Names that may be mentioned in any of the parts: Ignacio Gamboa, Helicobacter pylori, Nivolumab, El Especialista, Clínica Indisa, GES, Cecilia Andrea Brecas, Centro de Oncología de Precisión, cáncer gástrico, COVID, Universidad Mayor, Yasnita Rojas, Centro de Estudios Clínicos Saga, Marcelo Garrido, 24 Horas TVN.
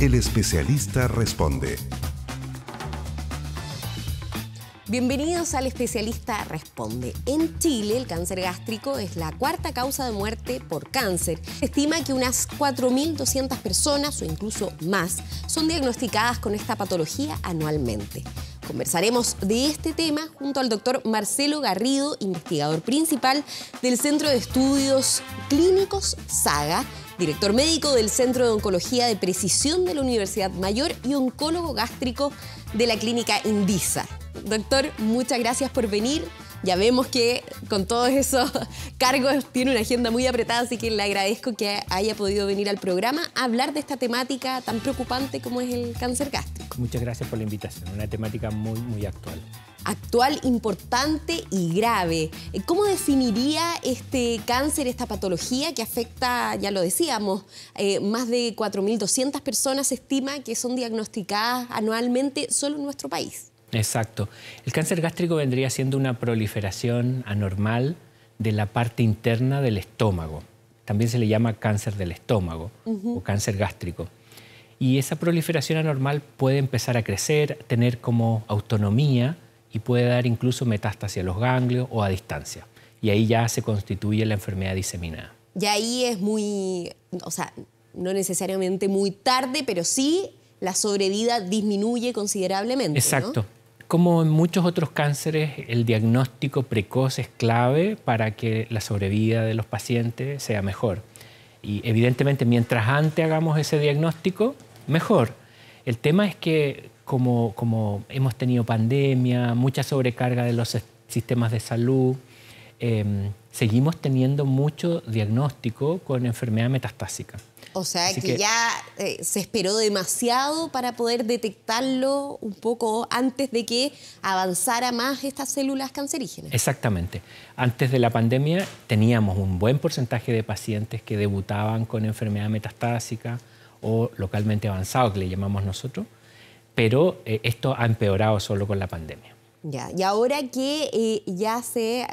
El especialista responde. Bienvenidos al especialista responde. En Chile, el cáncer gástrico es la cuarta causa de muerte por cáncer. Se estima que unas 4.200 personas o incluso más son diagnosticadas con esta patología anualmente. Conversaremos de este tema junto al doctor Marcelo Garrido, investigador principal del Centro de Estudios Clínicos Saga, director médico del Centro de Oncología de Precisión de la Universidad Mayor y oncólogo gástrico de la Clínica Indisa. Doctor, muchas gracias por venir. Ya vemos que con todos esos cargos tiene una agenda muy apretada, así que le agradezco que haya podido venir al programa a hablar de esta temática tan preocupante como es el cáncer gástrico. Muchas gracias por la invitación, una temática muy actual. Actual, importante y grave. ¿Cómo definiría este cáncer, esta patología que afecta, ya lo decíamos, más de 4.200 personas se estima que son diagnosticadas anualmente solo en nuestro país? Exacto. El cáncer gástrico vendría siendo una proliferación anormal de la parte interna del estómago. También se le llama cáncer del estómago o cáncer gástrico. Y esa proliferación anormal puede empezar a crecer, tener como autonomía y puede dar incluso metástasis a los ganglios o a distancia. Y ahí ya se constituye la enfermedad diseminada. Y ahí es muy, o sea, no necesariamente muy tarde, pero sí la sobrevida disminuye considerablemente. Exacto. ¿No? Como en muchos otros cánceres, el diagnóstico precoz es clave para que la sobrevida de los pacientes sea mejor. Y evidentemente, mientras antes hagamos ese diagnóstico, mejor. El tema es que como hemos tenido pandemia, mucha sobrecarga de los sistemas de salud, seguimos teniendo mucho diagnóstico con enfermedad metastásica. O sea, que ya se esperó demasiado para poder detectarlo un poco antes de que avanzara más estas células cancerígenas. Exactamente. Antes de la pandemia teníamos un buen porcentaje de pacientes que debutaban con enfermedad metastásica o localmente avanzado, que le llamamos nosotros, pero esto ha empeorado solo con la pandemia. Ya, y ahora que ya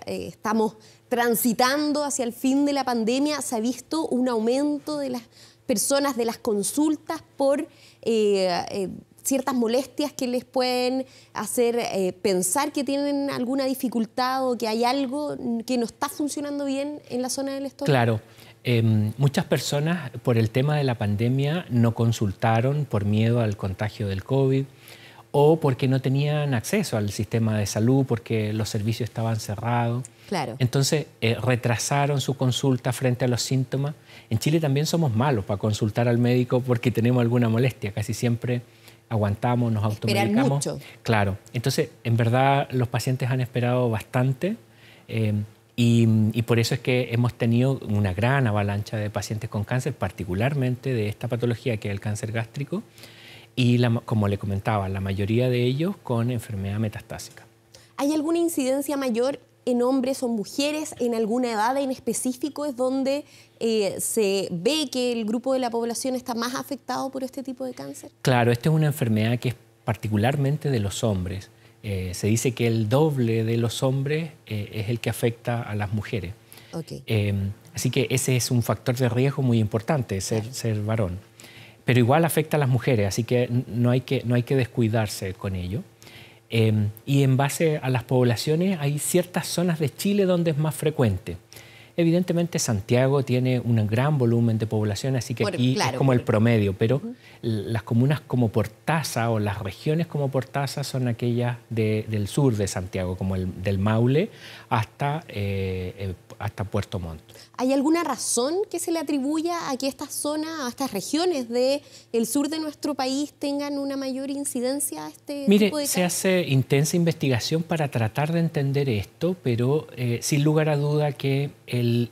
estamos transitando hacia el fin de la pandemia, se ha visto un aumento de las personas, de las consultas por ciertas molestias que les pueden hacer pensar que tienen alguna dificultad o que hay algo que no está funcionando bien en la zona del estómago. Claro. Muchas personas por el tema de la pandemia no consultaron por miedo al contagio del COVID, o porque no tenían acceso al sistema de salud, porque los servicios estaban cerrados. Claro. Entonces, retrasaron su consulta frente a los síntomas. En Chile también somos malos para consultar al médico porque tenemos alguna molestia. Casi siempre aguantamos, nos automedicamos. Esperan mucho. Claro. Entonces, en verdad, los pacientes han esperado bastante y por eso es que hemos tenido una gran avalancha de pacientes con cáncer, particularmente de esta patología que es el cáncer gástrico, y como le comentaba, la mayoría de ellos con enfermedad metastásica. ¿Hay alguna incidencia mayor en hombres o mujeres en alguna edad en específico? ¿Es donde se ve que el grupo de la población está más afectado por este tipo de cáncer? Claro, esta es una enfermedad que es particularmente de los hombres. Se dice que el doble de los hombres es el que afecta a las mujeres. Okay. Así que ese es un factor de riesgo muy importante, ser varón. Pero igual afecta a las mujeres, así que no hay que descuidarse con ello. Y en base a las poblaciones, hay ciertas zonas de Chile donde es más frecuente. Evidentemente, Santiago tiene un gran volumen de población, así que aquí claro, es como el promedio, pero las comunas como Portaza o las regiones como Portaza son aquellas del sur de Santiago, como del Maule hasta Puerto Montt. ¿Hay alguna razón que se le atribuya a que estas zonas, a estas regiones del sur de nuestro país tengan una mayor incidencia a este tipo de cáncer? Se hace intensa investigación para tratar de entender esto, pero sin lugar a duda que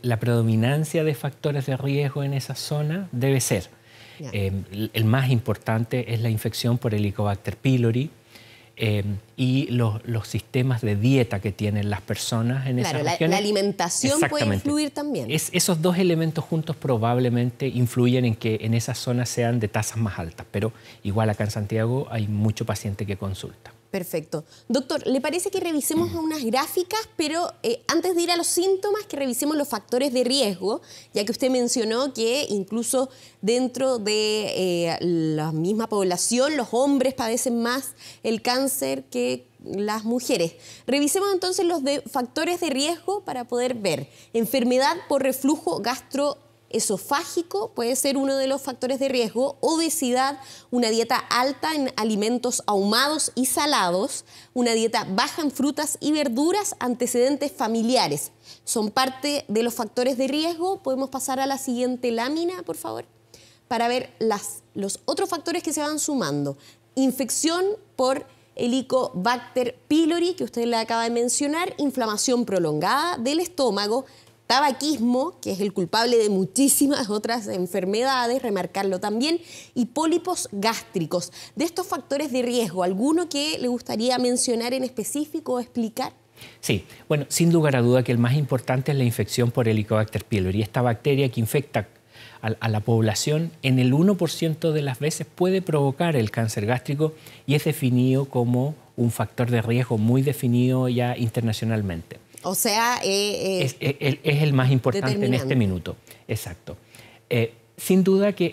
la predominancia de factores de riesgo en esa zona debe ser. Yeah. El más importante es la infección por Helicobacter pylori y los sistemas de dieta que tienen las personas en esas regiones. La alimentación puede influir también. Esos dos elementos juntos probablemente influyen en que en esas zonas sean de tasas más altas, pero igual acá en Santiago hay mucho paciente que consulta. Perfecto. Doctor, ¿le parece que revisemos unas gráficas, pero antes de ir a los síntomas, que revisemos los factores de riesgo, ya que usted mencionó que incluso dentro de la misma población los hombres padecen más el cáncer que las mujeres? Revisemos entonces los factores de riesgo para poder ver. Enfermedad por reflujo gastroesofágico puede ser uno de los factores de riesgo, obesidad, una dieta alta en alimentos ahumados y salados, una dieta baja en frutas y verduras, antecedentes familiares. Son parte de los factores de riesgo. Podemos pasar a la siguiente lámina, por favor, para ver los otros factores que se van sumando. Infección por Helicobacter pylori, que usted le acaba de mencionar, inflamación prolongada del estómago, tabaquismo, que es el culpable de muchísimas otras enfermedades, remarcarlo también, y pólipos gástricos. De estos factores de riesgo, ¿alguno que le gustaría mencionar en específico o explicar? Sí, bueno, sin lugar a duda que el más importante es la infección por Helicobacter pylori. Esta bacteria que infecta a la población en el 1% de las veces puede provocar el cáncer gástrico y es definido como un factor de riesgo muy definido ya internacionalmente. O sea, es el más importante en este minuto. Exacto. Sin duda que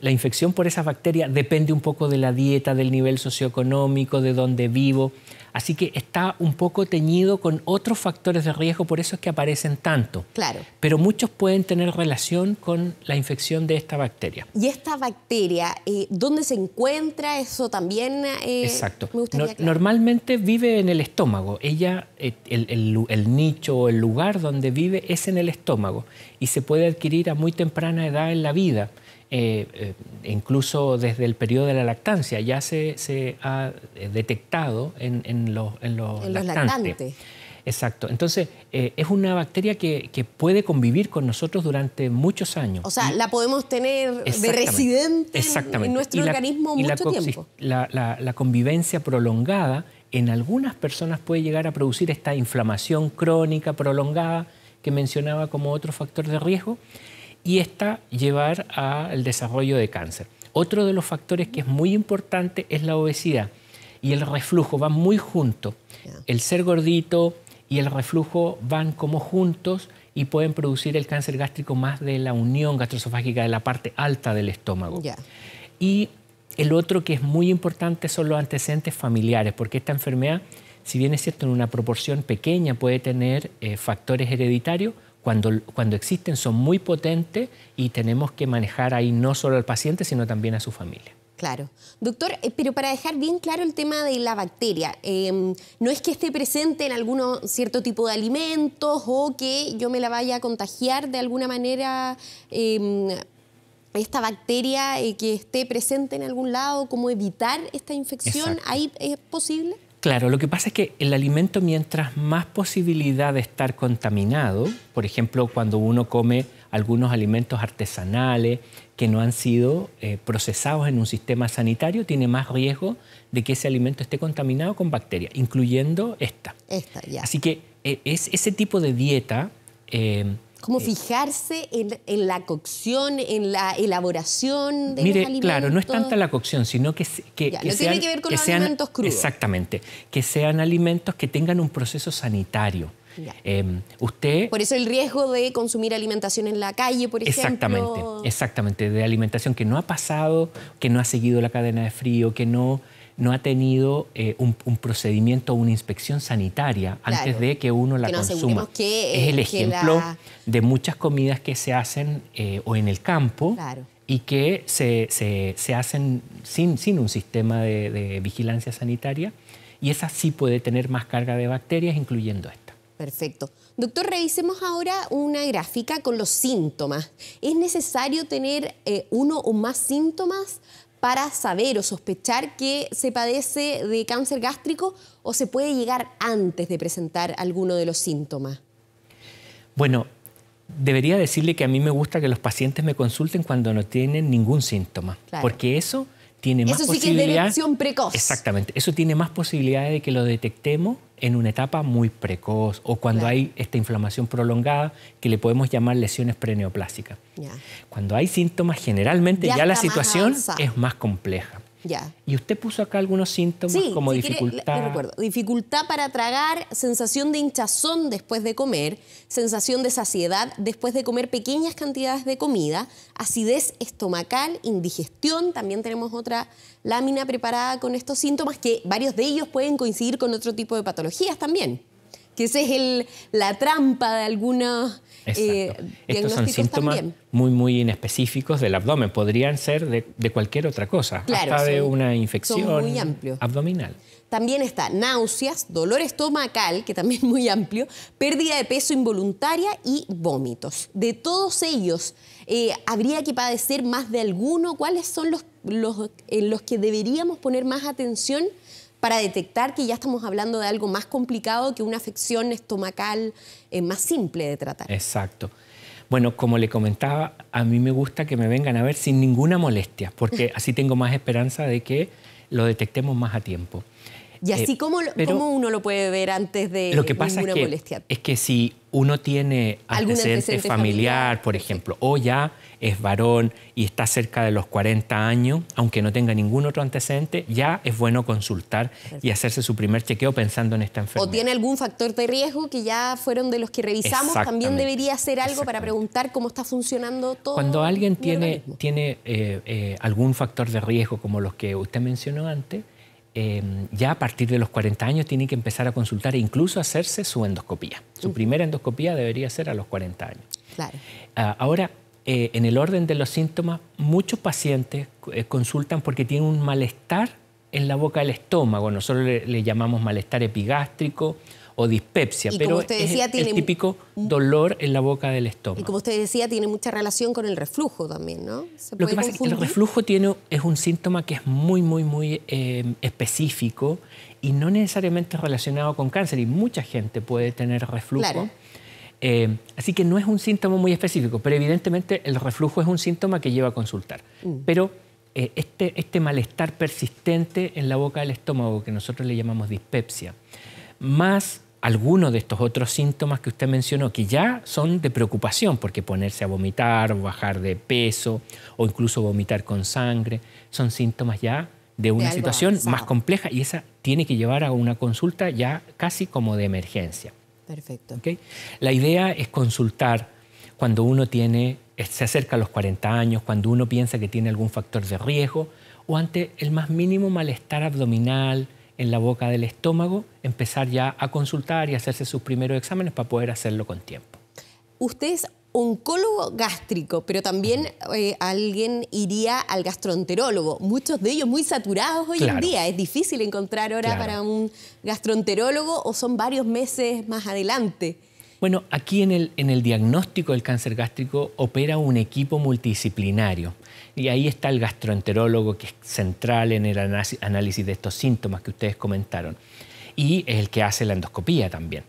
la infección por esa bacteria depende un poco de la dieta, del nivel socioeconómico, de dónde vivo. Así que está un poco teñido con otros factores de riesgo, por eso es que aparecen tanto. Claro. Pero muchos pueden tener relación con la infección de esta bacteria. ¿Y esta bacteria, dónde se encuentra? Eso también exacto. Me gustaría aclarar. Normalmente vive en el estómago. Ella, el nicho o el lugar donde vive es en el estómago y se puede adquirir a muy temprana edad en la vida. Incluso desde el periodo de la lactancia ya se ha detectado en los lactantes. Exacto. Entonces, es una bacteria que puede convivir con nosotros durante muchos años. O sea, la podemos tener de residente en nuestro organismo mucho tiempo. La convivencia prolongada en algunas personas puede llegar a producir esta inflamación crónica prolongada que mencionaba como otro factor de riesgo, y esta llevar al desarrollo de cáncer. Otro de los factores que es muy importante es la obesidad y el reflujo, van muy juntos. El ser gordito y el reflujo van como juntos y pueden producir el cáncer gástrico más de la unión gastroesofágica, de la parte alta del estómago. Sí. Y el otro que es muy importante son los antecedentes familiares, porque esta enfermedad, si bien es cierto en una proporción pequeña, puede tener factores hereditarios, cuando existen son muy potentes y tenemos que manejar ahí no solo al paciente, sino también a su familia. Claro. Doctor, pero para dejar bien claro el tema de la bacteria, no es que esté presente en algún cierto tipo de alimentos o que yo me la vaya a contagiar de alguna manera, esta bacteria que esté presente en algún lado, ¿cómo evitar esta infección? Exacto. ¿Ahí es posible? Claro, lo que pasa es que el alimento, mientras más posibilidad de estar contaminado, por ejemplo, cuando uno come algunos alimentos artesanales que no han sido procesados en un sistema sanitario, tiene más riesgo de que ese alimento esté contaminado con bacterias, incluyendo esta. Esta, ya. Así que es ese tipo de dieta... ¿Cómo fijarse en la cocción, en la elaboración de los alimentos? Claro, no es tanta la cocción, sino que sean alimentos crudos. Exactamente, que sean alimentos que tengan un proceso sanitario. Por eso el riesgo de consumir alimentación en la calle, por ejemplo. Exactamente, de alimentación que no ha pasado, que no ha seguido la cadena de frío, que no ha tenido un procedimiento, una inspección sanitaria antes de que uno la consuma. Es el ejemplo de muchas comidas que se hacen o en el campo y que se hacen sin un sistema de vigilancia sanitaria, y esa sí puede tener más carga de bacterias, incluyendo esta. Perfecto. Doctor, revisemos ahora una gráfica con los síntomas. ¿Es necesario tener uno o más síntomas para saber o sospechar que se padece de cáncer gástrico, o se puede llegar antes de presentar alguno de los síntomas? Bueno, debería decirle que a mí me gusta que los pacientes me consulten cuando no tienen ningún síntoma, porque eso tiene más posibilidad... Eso sí que es detección precoz. Exactamente, eso tiene más posibilidad de que lo detectemos en una etapa muy precoz o cuando hay esta inflamación prolongada que le podemos llamar lesiones preneoplásicas. Cuando hay síntomas, generalmente ya la situación es más compleja. Ya. Y usted puso acá algunos síntomas, sí, como si dificultad. Quiere, le recuerdo, dificultad para tragar, sensación de hinchazón después de comer, sensación de saciedad después de comer pequeñas cantidades de comida, acidez estomacal, indigestión. También tenemos otra lámina preparada con estos síntomas, que varios de ellos pueden coincidir con otro tipo de patologías también. Que esa es la trampa de algunos estos son síntomas también muy inespecíficos del abdomen. Podrían ser de cualquier otra cosa, claro, hasta sí, de una infección muy abdominal. También está náuseas, dolor estomacal, que también es muy amplio, pérdida de peso involuntaria y vómitos. De todos ellos, habría que padecer más de alguno. ¿Cuáles son los en los que deberíamos poner más atención para detectar que ya estamos hablando de algo más complicado que una afección estomacal más simple de tratar? Exacto. Bueno, como le comentaba, a mí me gusta que me vengan a ver sin ninguna molestia, porque así tengo más esperanza de que lo detectemos más a tiempo. Y así, ¿cómo uno lo puede ver antes de ninguna molestia? Es que si uno tiene antecedente familiar, por ejemplo, o ya es varón y está cerca de los 40 años, aunque no tenga ningún otro antecedente, ya es bueno consultar y hacerse su primer chequeo pensando en esta enfermedad. O tiene algún factor de riesgo que ya fueron de los que revisamos, también debería hacer algo para preguntar cómo está funcionando todo. Cuando alguien tiene algún factor de riesgo como los que usted mencionó antes, ya a partir de los 40 años tiene que empezar a consultar e incluso hacerse su endoscopía. Su primera endoscopía debería ser a los 40 años. Claro. Ahora, en el orden de los síntomas, muchos pacientes consultan porque tienen un malestar en la boca del estómago. Nosotros le llamamos malestar epigástrico o dispepsia, pero es el típico dolor en la boca del estómago. Y como usted decía, tiene mucha relación con el reflujo también, ¿no? Lo que pasa es que el reflujo es un síntoma que es muy específico y no necesariamente relacionado con cáncer, y mucha gente puede tener reflujo. Claro. Así que no es un síntoma muy específico, pero evidentemente el reflujo es un síntoma que lleva a consultar. Pero este malestar persistente en la boca del estómago, que nosotros le llamamos dispepsia, más algunos de estos otros síntomas que usted mencionó, que ya son de preocupación, porque ponerse a vomitar, bajar de peso o incluso vomitar con sangre, son síntomas ya de una situación más compleja, y esa tiene que llevar a una consulta ya casi como de emergencia. Perfecto. ¿Okay? La idea es consultar cuando uno se acerca a los 40 años, cuando uno piensa que tiene algún factor de riesgo, o ante el más mínimo malestar abdominal en la boca del estómago, empezar ya a consultar y hacerse sus primeros exámenes para poder hacerlo con tiempo. Usted es oncólogo gástrico, pero también alguien iría al gastroenterólogo. Muchos de ellos muy saturados hoy en día. Es difícil encontrar hora para un gastroenterólogo, o son varios meses más adelante. Bueno, aquí en el diagnóstico del cáncer gástrico opera un equipo multidisciplinario. Y ahí está el gastroenterólogo, que es central en el análisis de estos síntomas que ustedes comentaron. Y es el que hace la endoscopía también.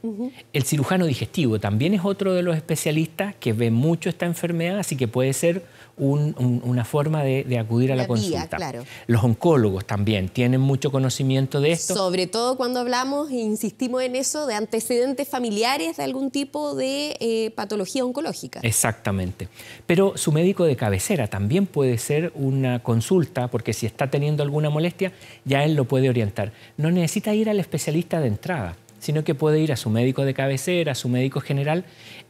El cirujano digestivo también es otro de los especialistas que ve mucho esta enfermedad, así que puede ser una forma de acudir a la consulta. Claro. Los oncólogos también tienen mucho conocimiento de esto. Sobre todo cuando hablamos, e insistimos en eso, de antecedentes familiares de algún tipo de patología oncológica. Exactamente. Pero su médico de cabecera también puede ser una consulta, porque si está teniendo alguna molestia, ya él lo puede orientar. No necesita ir al especialista de entrada, sino que puede ir a su médico de cabecera, a su médico general,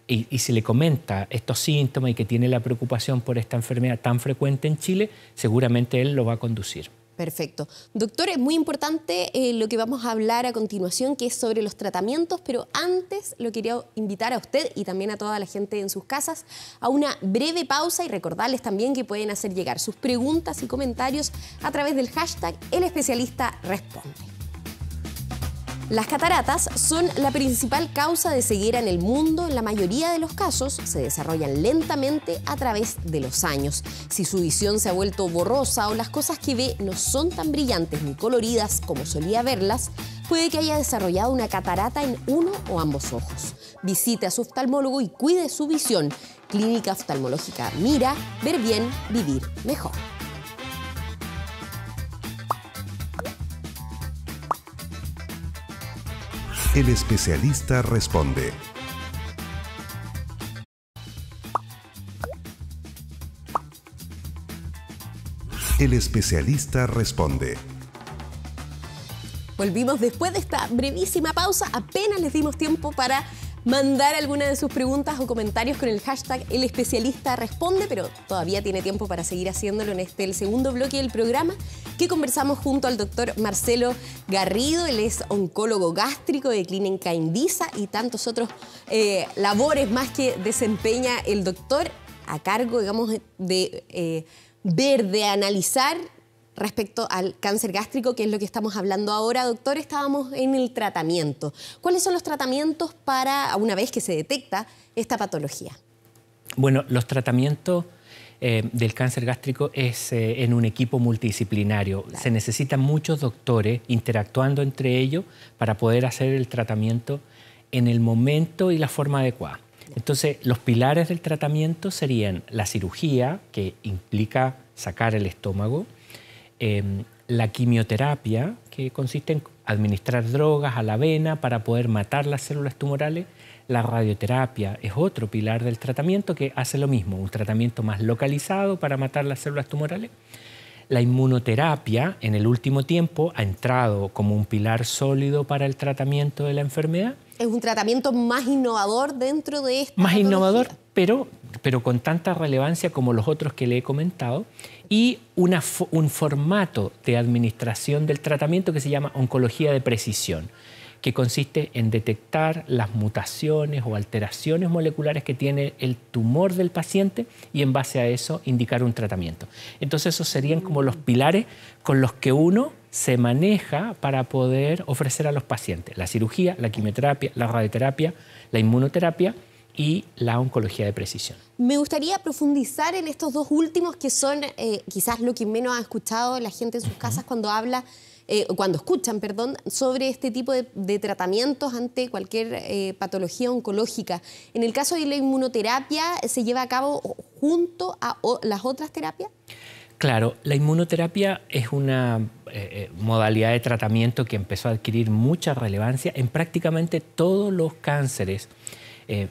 y si le comenta estos síntomas y que tiene la preocupación por esta enfermedad tan frecuente en Chile, seguramente él lo va a conducir. Perfecto. Doctor, es muy importante lo que vamos a hablar a continuación, que es sobre los tratamientos, pero antes lo quería invitar a usted y también a toda la gente en sus casas a una breve pausa, y recordarles también que pueden hacer llegar sus preguntas y comentarios a través del hashtag El Especialista Responde. Las cataratas son la principal causa de ceguera en el mundo. En la mayoría de los casos se desarrollan lentamente a través de los años. Si su visión se ha vuelto borrosa o las cosas que ve no son tan brillantes ni coloridas como solía verlas, puede que haya desarrollado una catarata en uno o ambos ojos. Visite a su oftalmólogo y cuide su visión. Clínica Oftalmológica Mira, ver bien, vivir mejor. El Especialista Responde. El especialista responde. Volvimos después de esta brevísima pausa. Apenas les dimos tiempo para mandar alguna de sus preguntas o comentarios con el hashtag El Especialista Responde, pero todavía tiene tiempo para seguir haciéndolo en este, el segundo bloque del programa, que conversamos junto al doctor Marcelo Garrido. Él es oncólogo gástrico de Clínica Indisa y tantos otros labores más que desempeña el doctor a cargo, digamos, de ver, de analizar respecto al cáncer gástrico, que es lo que estamos hablando ahora. Doctor, estábamos en el tratamiento. ¿Cuáles son los tratamientos para una vez que se detecta esta patología? Bueno, los tratamientos del cáncer gástrico es en un equipo multidisciplinario. Claro. Se necesitan muchos doctores interactuando entre ellos para poder hacer el tratamiento en el momento y la forma adecuada. Entonces, los pilares del tratamiento serían la cirugía, que implica sacar el estómago, la quimioterapia, que consiste en administrar drogas a la vena para poder matar las células tumorales. La radioterapia es otro pilar del tratamiento que hace lo mismo, un tratamiento más localizado para matar las células tumorales. La inmunoterapia, en el último tiempo, ha entrado como un pilar sólido para el tratamiento de la enfermedad. Es un tratamiento más innovador dentro de esta patología. Más innovador, pero con tanta relevancia como los otros que le he comentado. Y un formato de administración del tratamiento que se llama oncología de precisión, que consiste en detectar las mutaciones o alteraciones moleculares que tiene el tumor del paciente y en base a eso indicar un tratamiento. Entonces esos serían como los pilares con los que uno se maneja para poder ofrecer a los pacientes la cirugía, la quimioterapia, la radioterapia, la inmunoterapia y la oncología de precisión. Me gustaría profundizar en estos dos últimos que son quizás lo que menos ha escuchado la gente en sus casas cuando habla, cuando escuchan, perdón, sobre este tipo de tratamientos ante cualquier patología oncológica. En el caso de la inmunoterapia, ¿se lleva a cabo junto a las otras terapias? Claro, la inmunoterapia es una modalidad de tratamiento que empezó a adquirir mucha relevancia en prácticamente todos los cánceres.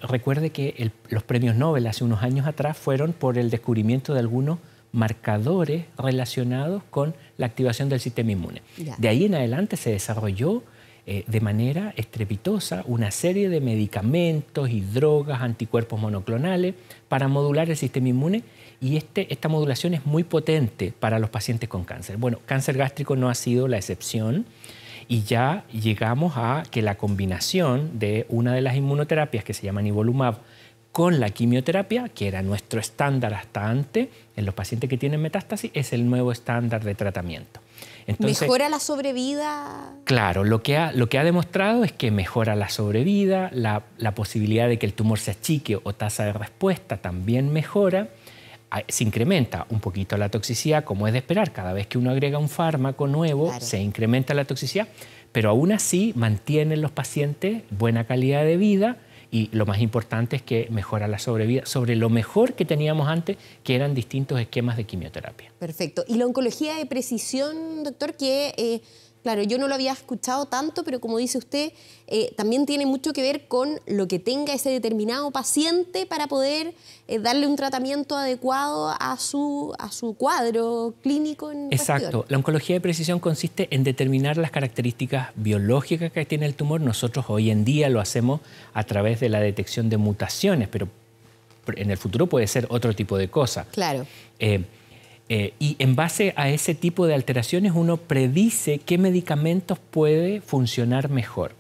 Recuerde que los premios Nobel hace unos años atrás fueron por el descubrimiento de algunos marcadores relacionados con la activación del sistema inmune. Ya. De ahí en adelante se desarrolló de manera estrepitosa una serie de medicamentos y drogas, anticuerpos monoclonales para modular el sistema inmune, y esta modulación es muy potente para los pacientes con cáncer. Bueno, cáncer gástrico no ha sido la excepción y ya llegamos a que la combinación de una de las inmunoterapias que se llama Nivolumab con la quimioterapia, que era nuestro estándar hasta antes en los pacientes que tienen metástasis, es el nuevo estándar de tratamiento. Entonces, ¿mejora la sobrevida? Claro, lo que ha demostrado es que mejora la sobrevida, la posibilidad de que el tumor se achique o tasa de respuesta también mejora. Se incrementa un poquito la toxicidad, como es de esperar. Cada vez que uno agrega un fármaco nuevo, claro, se incrementa la toxicidad, pero aún así mantienen los pacientes buena calidad de vida y lo más importante es que mejora la sobrevida sobre lo mejor que teníamos antes, que eran distintos esquemas de quimioterapia. Perfecto. Y la oncología de precisión, doctor, que, claro, yo no lo había escuchado tanto, pero como dice usted, también tiene mucho que ver con lo que tenga ese determinado paciente para poder darle un tratamiento adecuado a su cuadro clínico. Exacto. Cuestión. La oncología de precisión consiste en determinar las características biológicas que tiene el tumor. Nosotros hoy en día lo hacemos a través de la detección de mutaciones, pero en el futuro puede ser otro tipo de cosa. Claro. Y en base a ese tipo de alteraciones uno predice qué medicamentos puede funcionar mejor.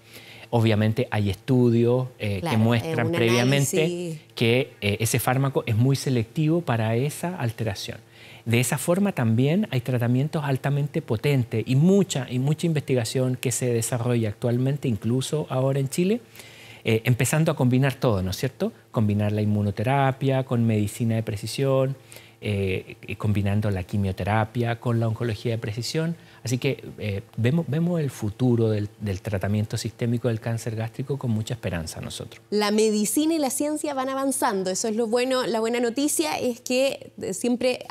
Obviamente hay estudios claro, que muestran previamente que ese fármaco es muy selectivo para esa alteración. De esa forma también hay tratamientos altamente potentes y mucha investigación que se desarrolla actualmente, incluso ahora en Chile, empezando a combinar todo, ¿no es cierto? Combinar la inmunoterapia con medicina de precisión, combinando la quimioterapia con la oncología de precisión. Así que vemos el futuro del tratamiento sistémico del cáncer gástrico con mucha esperanza nosotros. La medicina y la ciencia van avanzando, eso es lo bueno. La buena noticia es que siempre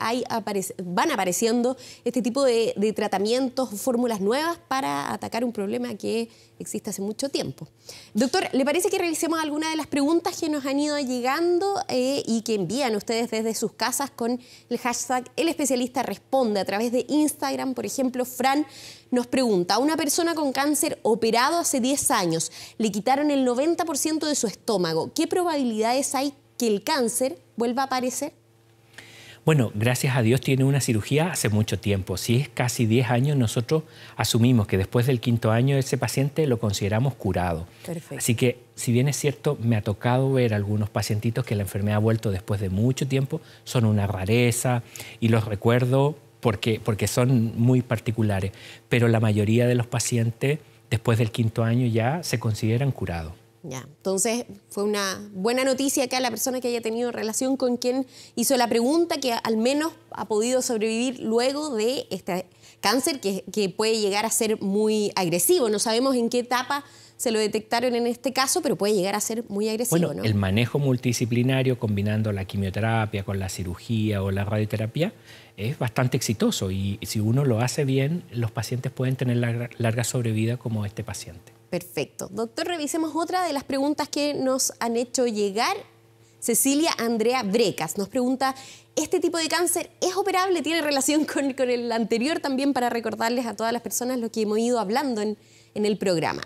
van apareciendo este tipo de tratamientos, fórmulas nuevas para atacar un problema que existe hace mucho tiempo. Doctor, ¿le parece que revisemos alguna de las preguntas que nos han ido llegando y que envían ustedes desde sus casas con el hashtag El Especialista Responde a través de Instagram? Por ejemplo, Fran nos pregunta, a una persona con cáncer operado hace 10 años, le quitaron el 90% de su estómago. ¿Qué probabilidades hay que el cáncer vuelva a aparecer? Bueno, gracias a Dios tiene una cirugía hace mucho tiempo. Si es casi 10 años, nosotros asumimos que después del 5.º año ese paciente lo consideramos curado. Perfecto. Así que, si bien es cierto, me ha tocado ver algunos pacientitos que la enfermedad ha vuelto después de mucho tiempo, son una rareza y los recuerdo porque son muy particulares. Pero la mayoría de los pacientes después del 5.º año ya se consideran curados. Ya, entonces fue una buena noticia que a la persona que haya tenido relación con quien hizo la pregunta, que al menos ha podido sobrevivir luego de este cáncer que puede llegar a ser muy agresivo. No sabemos en qué etapa se lo detectaron en este caso, pero puede llegar a ser muy agresivo, ¿no? Bueno, el manejo multidisciplinario combinando la quimioterapia con la cirugía o la radioterapia es bastante exitoso y si uno lo hace bien, los pacientes pueden tener larga sobrevida como este paciente. Perfecto. Doctor, revisemos otra de las preguntas que nos han hecho llegar. Cecilia Andrea Brecas nos pregunta, ¿este tipo de cáncer es operable? ¿Tiene relación con el anterior también para recordarles a todas las personas lo que hemos ido hablando en el programa?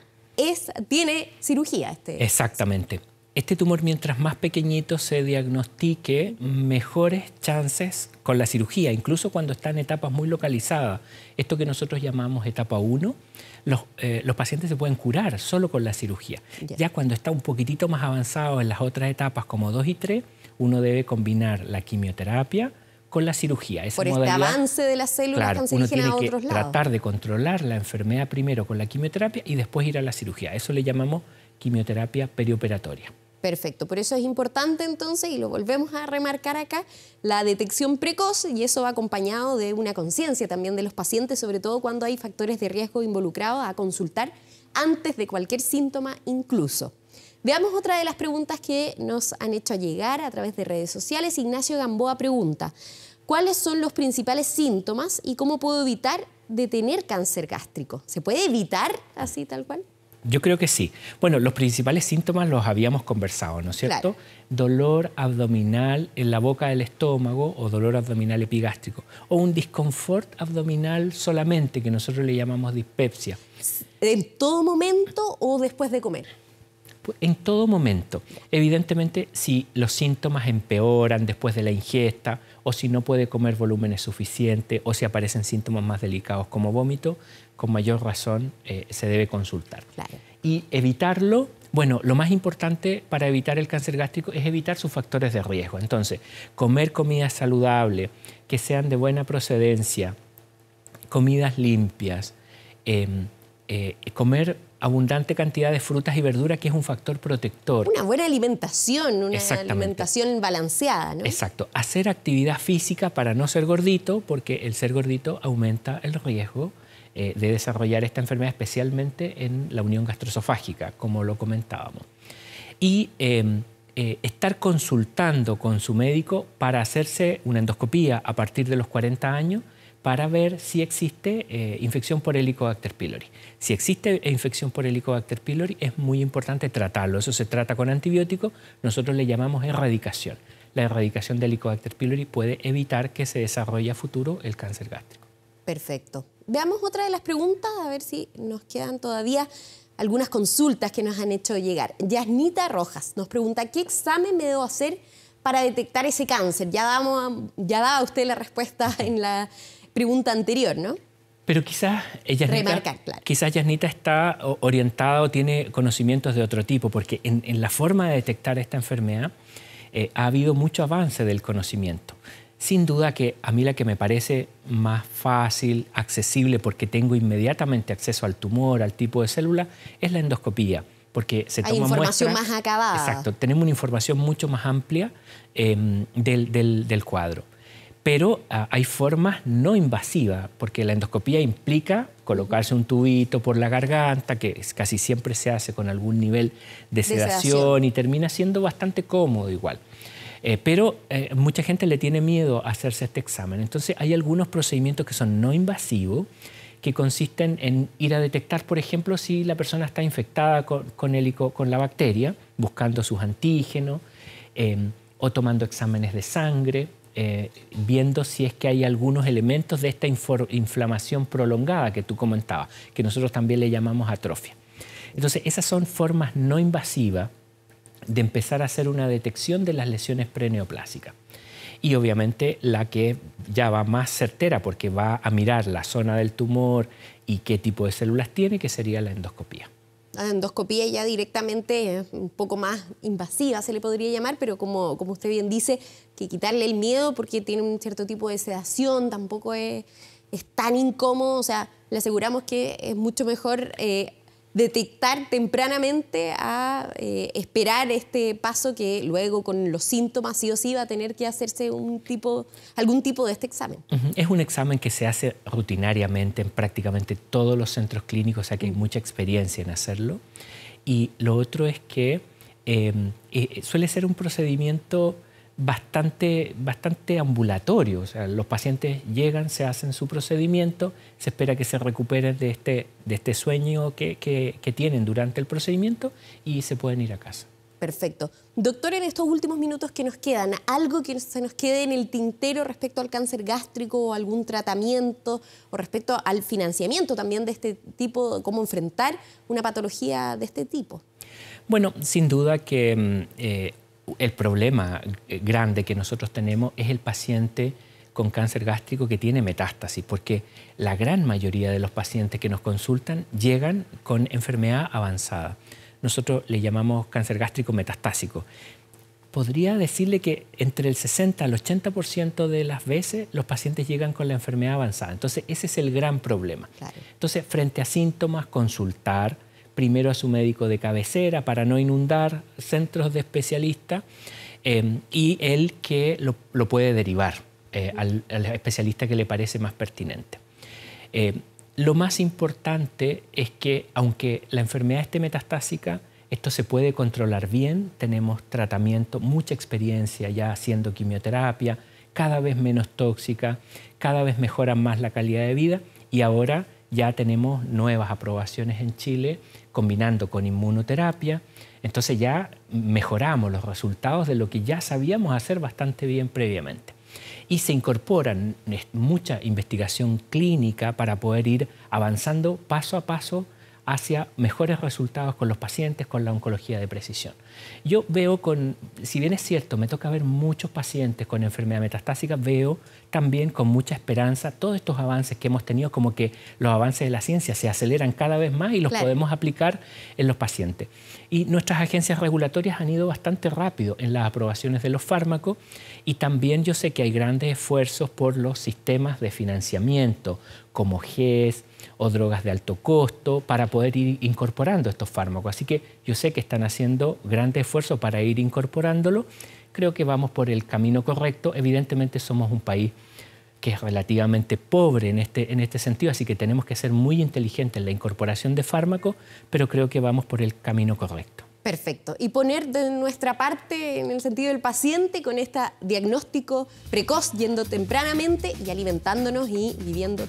¿Tiene cirugía este? Exactamente. Este tumor, mientras más pequeñito se diagnostique, mejores chances con la cirugía, incluso cuando está en etapas muy localizadas. Esto que nosotros llamamos etapa 1, los pacientes se pueden curar solo con la cirugía. Ya cuando está un poquitito más avanzado en las otras etapas como 2 y 3, uno debe combinar la quimioterapia con la cirugía. Esa por modalidad, este avance de las células cancerígenas a otros lados. Uno tiene que tratar de controlar la enfermedad primero con la quimioterapia y después ir a la cirugía. Eso le llamamos quimioterapia perioperatoria. Perfecto, por eso es importante entonces, y lo volvemos a remarcar acá, la detección precoz, y eso va acompañado de una conciencia también de los pacientes, sobre todo cuando hay factores de riesgo involucrados, a consultar antes de cualquier síntoma incluso. Veamos otra de las preguntas que nos han hecho llegar a través de redes sociales. Ignacio Gamboa pregunta, ¿cuáles son los principales síntomas y cómo puedo evitar de tener cáncer gástrico? ¿Se puede evitar así tal cual? Yo creo que sí. Bueno, los principales síntomas los habíamos conversado, ¿no es cierto? Claro. Dolor abdominal en la boca del estómago o dolor abdominal epigástrico. O un disconfort abdominal solamente, que nosotros le llamamos dispepsia. ¿En todo momento o después de comer? En todo momento. Evidentemente, si los síntomas empeoran después de la ingesta o si no puede comer volúmenes suficientes o si aparecen síntomas más delicados como vómito, con mayor razón se debe consultar. Claro. Y evitarlo, bueno, lo más importante para evitar el cáncer gástrico es evitar sus factores de riesgo. Entonces, comer comida saludable, que sean de buena procedencia, comidas limpias, comer abundante cantidad de frutas y verduras, que es un factor protector. Una buena alimentación, una alimentación balanceada, ¿no? Exacto. Hacer actividad física para no ser gordito, porque el ser gordito aumenta el riesgo de desarrollar esta enfermedad, especialmente en la unión gastroesofágica, como lo comentábamos. Y estar consultando con su médico para hacerse una endoscopía a partir de los 40 años para ver si existe infección por Helicobacter pylori. Si existe infección por Helicobacter pylori, es muy importante tratarlo. Eso se trata con antibióticos, nosotros le llamamos erradicación. La erradicación de Helicobacter pylori puede evitar que se desarrolle a futuro el cáncer gástrico. Perfecto. Veamos otra de las preguntas, a ver si nos quedan todavía algunas consultas que nos han hecho llegar. Yasnita Rojas nos pregunta, ¿qué examen me debo hacer para detectar ese cáncer? Ya daba usted la respuesta en la pregunta anterior, ¿no? Pero quizás Yasnita está orientada o tiene conocimientos de otro tipo, porque en la forma de detectar esta enfermedad ha habido mucho avance del conocimiento. Sin duda que a mí la que me parece más fácil, accesible, porque tengo inmediatamente acceso al tumor, al tipo de célula, es la endoscopía, porque se toma información muestra, más acabada. Exacto, tenemos una información mucho más amplia del cuadro. pero hay formas no invasivas, porque la endoscopía implica colocarse un tubito por la garganta, que casi siempre se hace con algún nivel de sedación y termina siendo bastante cómodo igual. Pero mucha gente le tiene miedo a hacerse este examen. Entonces hay algunos procedimientos que son no invasivos, que consisten en ir a detectar, por ejemplo, si la persona está infectada con la bacteria, buscando sus antígenos, o tomando exámenes de sangre, viendo si es que hay algunos elementos de esta inflamación prolongada que tú comentabas, que nosotros también le llamamos atrofia. Entonces, esas son formas no invasivas de empezar a hacer una detección de las lesiones preneoplásicas. Y obviamente la que ya va más certera, porque va a mirar la zona del tumor y qué tipo de células tiene, que sería la endoscopía. La endoscopía ya directamente un poco más invasiva se le podría llamar, pero como usted bien dice, que quitarle el miedo porque tiene un cierto tipo de sedación, tampoco es tan incómodo. O sea, le aseguramos que es mucho mejor detectar tempranamente a esperar este paso que luego con los síntomas sí o sí va a tener que hacerse algún tipo de este examen. Es un examen que se hace rutinariamente en prácticamente todos los centros clínicos, o sea que hay mucha experiencia en hacerlo. Y lo otro es que suele ser un procedimiento bastante ambulatorio. O sea, los pacientes llegan, se hacen su procedimiento, se espera que se recuperen de este sueño que tienen durante el procedimiento y se pueden ir a casa. Perfecto. Doctor, en estos últimos minutos que nos quedan, ¿algo que se nos quede en el tintero respecto al cáncer gástrico o algún tratamiento o respecto al financiamiento también de este tipo, cómo enfrentar una patología de este tipo? Bueno, sin duda que el problema grande que nosotros tenemos es el paciente con cáncer gástrico que tiene metástasis, porque la gran mayoría de los pacientes que nos consultan llegan con enfermedad avanzada. Nosotros le llamamos cáncer gástrico metastásico. Podría decirle que entre el 60 al 80% de las veces los pacientes llegan con la enfermedad avanzada. Entonces, ese es el gran problema. Claro. Entonces, frente a síntomas, consultar primero a su médico de cabecera para no inundar centros de especialistas y él que lo puede derivar al especialista que le parece más pertinente. Lo más importante es que, aunque la enfermedad esté metastásica, esto se puede controlar bien. Tenemos tratamiento, mucha experiencia ya haciendo quimioterapia, cada vez menos tóxica, cada vez mejora más la calidad de vida y ahora ya tenemos nuevas aprobaciones en Chile combinando con inmunoterapia. Entonces ya mejoramos los resultados de lo que ya sabíamos hacer bastante bien previamente. Y se incorporan mucha investigación clínica para poder ir avanzando paso a paso hacia mejores resultados con los pacientes, con la oncología de precisión. Yo veo si bien es cierto, me toca ver muchos pacientes con enfermedad metastásica, veo también con mucha esperanza todos estos avances que hemos tenido, como que los avances de la ciencia se aceleran cada vez más y los podemos aplicar en los pacientes. Y nuestras agencias regulatorias han ido bastante rápido en las aprobaciones de los fármacos y también yo sé que hay grandes esfuerzos por los sistemas de financiamiento, como GES o drogas de alto costo, para poder ir incorporando estos fármacos. Así que yo sé que están haciendo grandes esfuerzos para ir incorporándolo. Creo que vamos por el camino correcto. Evidentemente somos un país que es relativamente pobre en este sentido, así que tenemos que ser muy inteligentes en la incorporación de fármacos, pero creo que vamos por el camino correcto. Perfecto. Y poner de nuestra parte en el sentido del paciente con este diagnóstico precoz, yendo tempranamente y alimentándonos y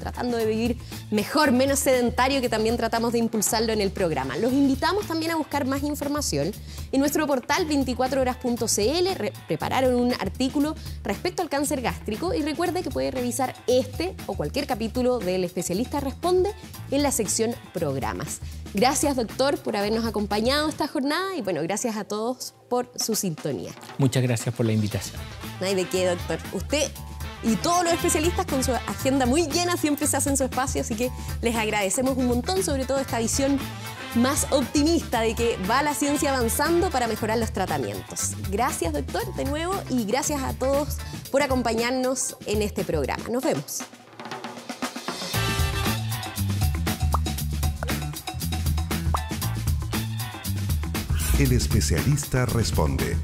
tratando de vivir mejor, menos sedentario, que también tratamos de impulsarlo en el programa. Los invitamos también a buscar más información en nuestro portal 24horas.cl. Prepararon un artículo respecto al cáncer gástrico y recuerde que puede revisar este o cualquier capítulo del Especialista Responde en la sección Programas. Gracias, doctor, por habernos acompañado esta jornada. Y bueno, gracias a todos por su sintonía. Muchas gracias por la invitación. No hay de qué, doctor. Usted y todos los especialistas con su agenda muy llena siempre se hacen su espacio, así que les agradecemos un montón, sobre todo esta visión más optimista de que va la ciencia avanzando para mejorar los tratamientos. Gracias, doctor, de nuevo, y gracias a todos por acompañarnos en este programa. Nos vemos. El Especialista Responde.